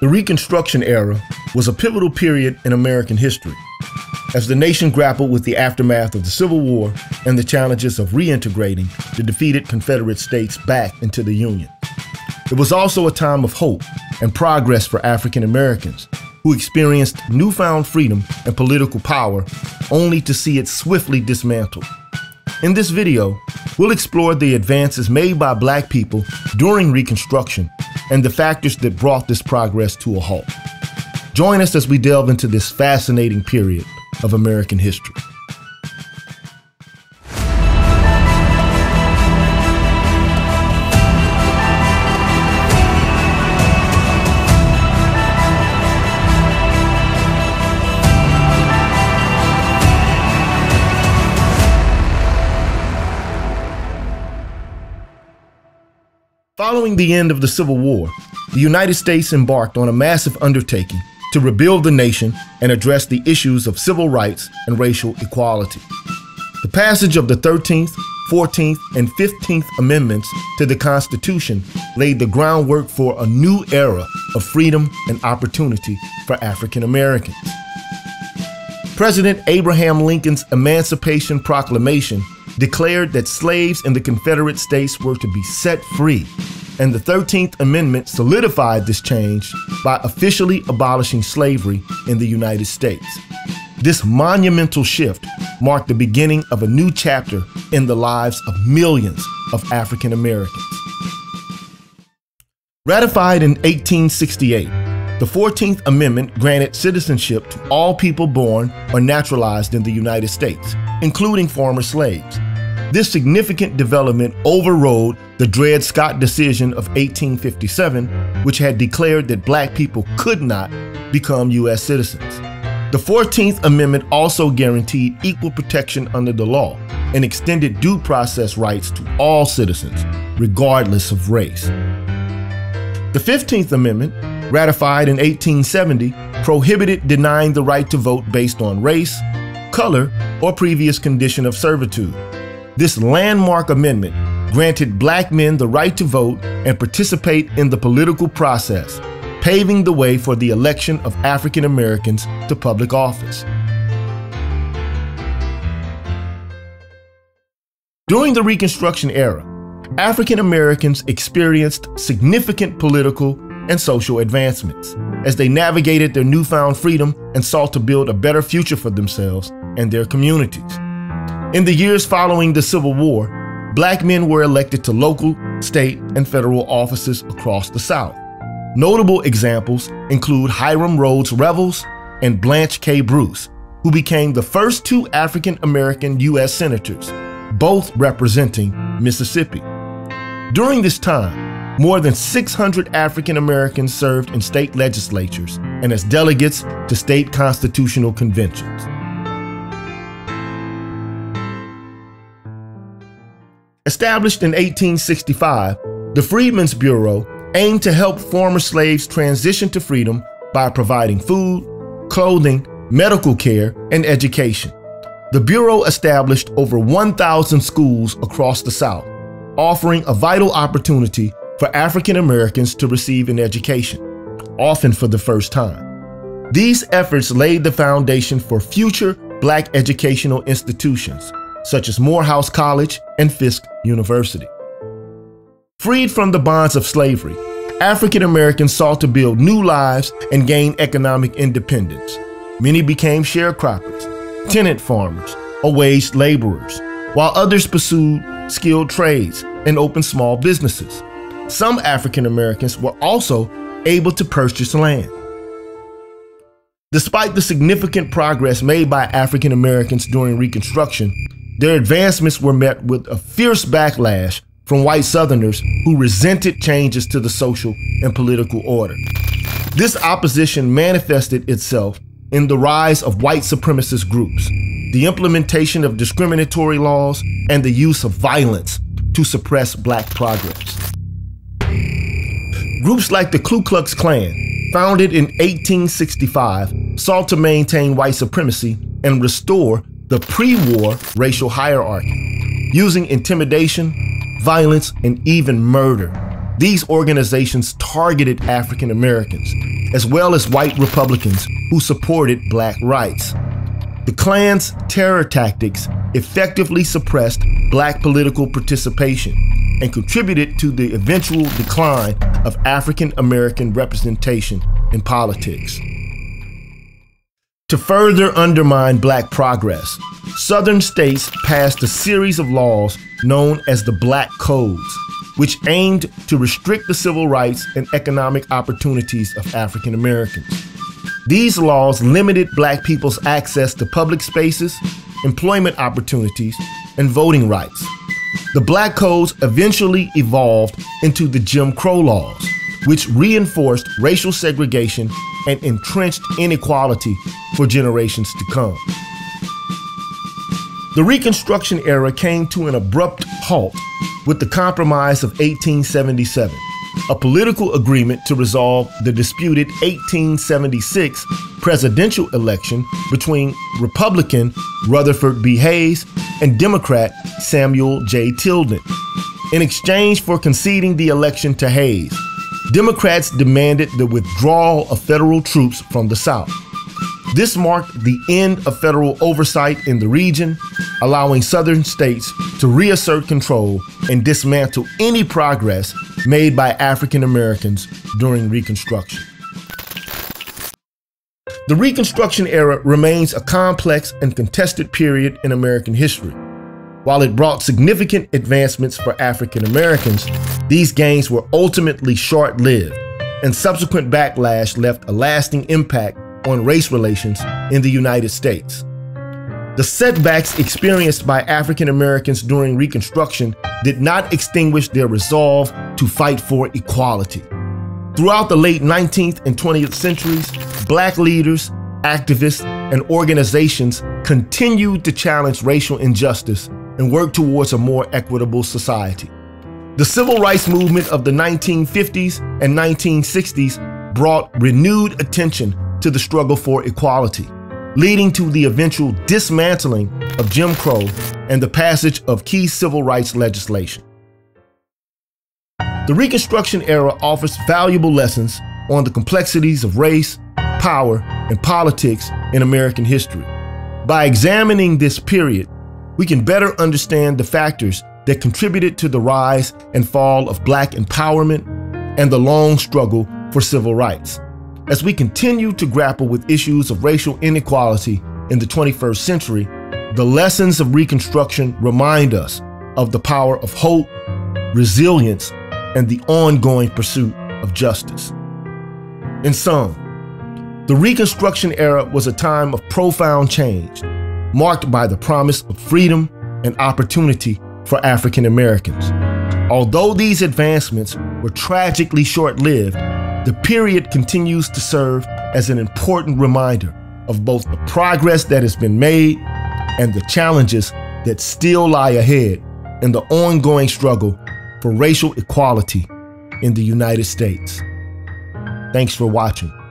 The Reconstruction era was a pivotal period in American history, as the nation grappled with the aftermath of the Civil War and the challenges of reintegrating the defeated Confederate states back into the Union. It was also a time of hope and progress for African Americans, who experienced newfound freedom and political power, only to see it swiftly dismantled. In this video, we'll explore the advances made by Black people during Reconstruction and the factors that brought this progress to a halt. Join us as we delve into this fascinating period of American history. Following the end of the Civil War, the United States embarked on a massive undertaking to rebuild the nation and address the issues of civil rights and racial equality. The passage of the 13th, 14th, and 15th Amendments to the Constitution laid the groundwork for a new era of freedom and opportunity for African Americans. President Abraham Lincoln's Emancipation Proclamation declared that slaves in the Confederate states were to be set free, and the 13th Amendment solidified this change by officially abolishing slavery in the United States. This monumental shift marked the beginning of a new chapter in the lives of millions of African Americans. Ratified in 1868, the 14th Amendment granted citizenship to all people born or naturalized in the United States, including former slaves. This significant development overrode the Dred Scott decision of 1857, which had declared that Black people could not become U.S. citizens. The 14th Amendment also guaranteed equal protection under the law and extended due process rights to all citizens, regardless of race. The 15th Amendment, ratified in 1870, prohibited denying the right to vote based on race, color, or previous condition of servitude. This landmark amendment granted Black men the right to vote and participate in the political process, paving the way for the election of African Americans to public office. During the Reconstruction era, African Americans experienced significant political and social advancements as they navigated their newfound freedom and sought to build a better future for themselves and their communities. In the years following the Civil War, Black men were elected to local, state, and federal offices across the South. Notable examples include Hiram Rhodes Revels and Blanche K. Bruce, who became the first two African-American U.S. senators, both representing Mississippi. During this time, more than 600 African Americans served in state legislatures and as delegates to state constitutional conventions. Established in 1865, the Freedmen's Bureau aimed to help former slaves transition to freedom by providing food, clothing, medical care, and education. The Bureau established over 1,000 schools across the South, offering a vital opportunity for African Americans to receive an education, often for the first time. These efforts laid the foundation for future Black educational institutions, such as Morehouse College and Fisk University. Freed from the bonds of slavery, African Americans sought to build new lives and gain economic independence. Many became sharecroppers, tenant farmers, or wage laborers, while others pursued skilled trades and opened small businesses. Some African Americans were also able to purchase land. Despite the significant progress made by African Americans during Reconstruction, their advancements were met with a fierce backlash from white Southerners who resented changes to the social and political order. This opposition manifested itself in the rise of white supremacist groups, the implementation of discriminatory laws, and the use of violence to suppress Black progress. Groups like the Ku Klux Klan, founded in 1865, sought to maintain white supremacy and restore the pre-war racial hierarchy, using intimidation, violence, and even murder. These organizations targeted African Americans, as well as white Republicans who supported black rights. The Klan's terror tactics effectively suppressed black political participation and contributed to the eventual decline of African American representation in politics. To further undermine black progress, Southern states passed a series of laws known as the Black Codes, which aimed to restrict the civil rights and economic opportunities of African Americans. These laws limited black people's access to public spaces, employment opportunities, and voting rights. The Black Codes eventually evolved into the Jim Crow laws, which reinforced racial segregation and entrenched inequality for generations to come. The Reconstruction era came to an abrupt halt with the Compromise of 1877, a political agreement to resolve the disputed 1876 presidential election between Republican Rutherford B. Hayes and Democrat Samuel J. Tilden. In exchange for conceding the election to Hayes, Democrats demanded the withdrawal of federal troops from the South. This marked the end of federal oversight in the region, allowing Southern states to reassert control and dismantle any progress made by African Americans during Reconstruction. The Reconstruction era remains a complex and contested period in American history. While it brought significant advancements for African Americans, these gains were ultimately short-lived, and subsequent backlash left a lasting impact on race relations in the United States. The setbacks experienced by African Americans during Reconstruction did not extinguish their resolve to fight for equality. Throughout the late 19th and 20th centuries, black leaders, activists, and organizations continued to challenge racial injustice and work towards a more equitable society. The civil rights movement of the 1950s and 1960s brought renewed attention to the struggle for equality, leading to the eventual dismantling of Jim Crow and the passage of key civil rights legislation. The Reconstruction era offers valuable lessons on the complexities of race, power, and politics in American history. By examining this period, we can better understand the factors that contributed to the rise and fall of black empowerment and the long struggle for civil rights. As we continue to grapple with issues of racial inequality in the 21st century, the lessons of Reconstruction remind us of the power of hope, resilience, and the ongoing pursuit of justice. In sum, the Reconstruction era was a time of profound change, marked by the promise of freedom and opportunity for African Americans. Although these advancements were tragically short-lived, the period continues to serve as an important reminder of both the progress that has been made and the challenges that still lie ahead in the ongoing struggle for racial equality in the United States. Thanks for watching.